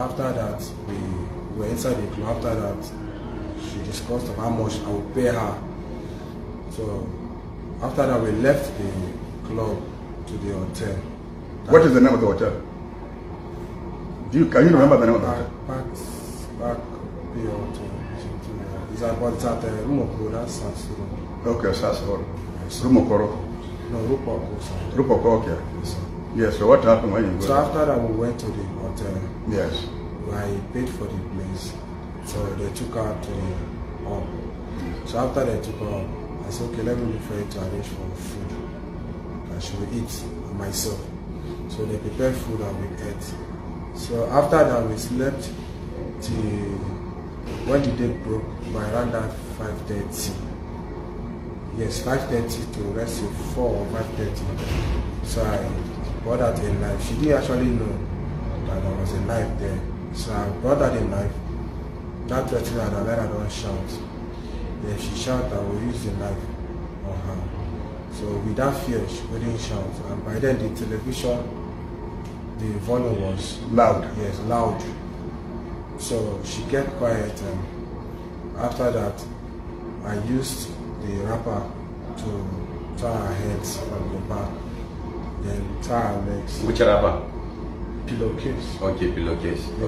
After that, we were inside the club. After that, she discussed how much I would pay her. So after that, we left the club to the hotel. What is the name of the hotel? Can you remember the name of the hotel? It's at Rumokoro, that's Sassoro. Okay, Sassoro. Rumokoro. No, Rupoko, sir. Rupoko, okay. Yes, sir. Yes, so what happened when you go? So after that, we went to the hotel. Yes. I paid for the place. So they took her to the hall. So after they took her up, I said, okay, let me refer you to arrange for food. And she will eat myself. So they prepared food and we ate. So after that, we slept till when the day broke by around that 5:30. Yes, 5:30 to rest at 4 or 5:30. So I brought out a knife. She didn't actually know that there was a knife there. So I brought out a knife. That touched her and I let her don't shout. Then she shouted, I will use the knife on her. So without fear, she wouldn't shout. And by then the television, the volume was loud. Yes, loud. So she kept quiet, and after that, I used the wrapper to tie her heads from the back, then tie her legs. Which wrapper? Pillowcase. Okay, pillowcase. Yes.